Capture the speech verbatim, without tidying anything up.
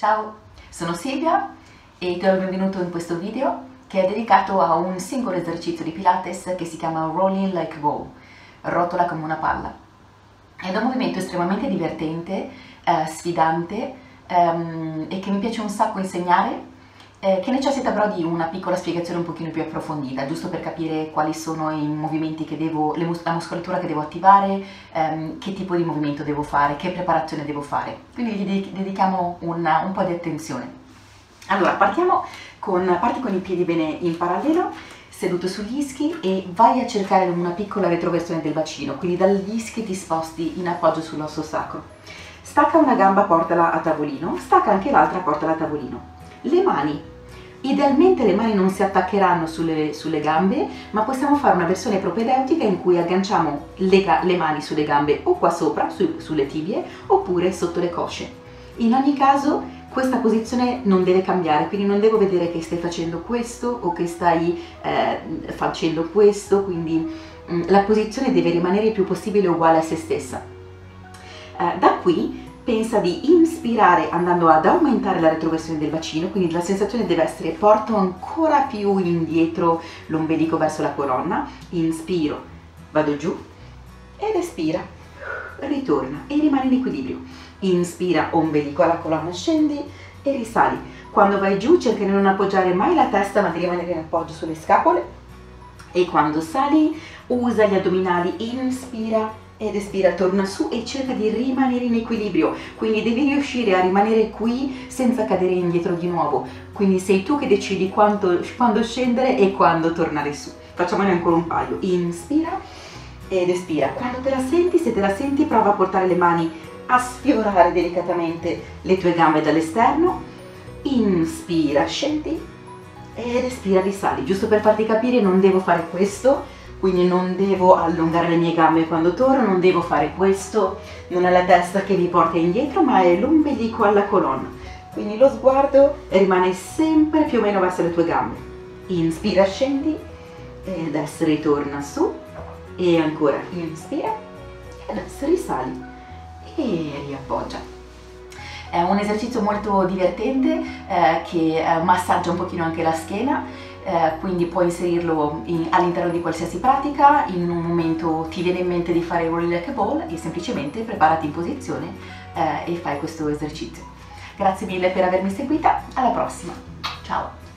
Ciao, sono Silvia e ti do il benvenuto in questo video che è dedicato a un singolo esercizio di Pilates che si chiama Rolling Like a Ball, rotola come una palla. È un movimento estremamente divertente, eh, sfidante ehm, e che mi piace un sacco insegnare, eh, che necessita però di una piccola spiegazione un pochino più approfondita, giusto per capire quali sono i movimenti che devo, le mus- la muscolatura che devo attivare, ehm, che tipo di movimento devo fare, che preparazione devo fare. Quindi gli dedichiamo una, un po' di attenzione. Allora, partiamo con, parti con i piedi bene in parallelo, seduto sugli ischi, e vai a cercare una piccola retroversione del bacino, quindi dagli ischi ti sposti in appoggio sull'osso sacro. Stacca una gamba, portala a tavolino, stacca anche l'altra, portala a tavolino. Le mani, idealmente le mani non si attaccheranno sulle, sulle gambe, ma possiamo fare una versione propedeutica in cui agganciamo le, le mani sulle gambe o qua sopra, su, sulle tibie, oppure sotto le cosce. In ogni caso, questa posizione non deve cambiare, quindi non devo vedere che stai facendo questo o che stai eh, facendo questo, quindi mh, la posizione deve rimanere il più possibile uguale a se stessa. Eh, da qui pensa di inspirare andando ad aumentare la retroversione del bacino, quindi la sensazione deve essere porto ancora più indietro l'ombelico verso la colonna, inspiro, vado giù ed espira, ritorna e rimane in equilibrio. Inspira, ombelico alla colonna, scendi e risali. Quando vai giù cerca di non appoggiare mai la testa, ma di rimanere in appoggio sulle scapole, e quando sali usa gli addominali, inspira ed espira, torna su e cerca di rimanere in equilibrio, quindi devi riuscire a rimanere qui senza cadere indietro di nuovo, quindi sei tu che decidi quando, quando scendere e quando tornare su. Facciamone ancora un paio, inspira ed espira. Quando te la senti, se te la senti, prova a portare le mani a sfiorare delicatamente le tue gambe dall'esterno, inspira, scendi ed espira, risali. Giusto per farti capire, non devo fare questo, quindi non devo allungare le mie gambe quando torno, non devo fare questo, non è la testa che mi porta indietro, ma è l'ombelico alla colonna, quindi lo sguardo rimane sempre più o meno verso le tue gambe. Inspira, scendi ed adesso ritorna su, e ancora inspira ed adesso risali e riappoggia. È un esercizio molto divertente eh, che eh, massaggia un pochino anche la schiena, eh, quindi puoi inserirlo in, all'interno di qualsiasi pratica. In un momento ti viene in mente di fare Rolling Like a Ball e semplicemente preparati in posizione eh, e fai questo esercizio. Grazie mille per avermi seguita, alla prossima, ciao!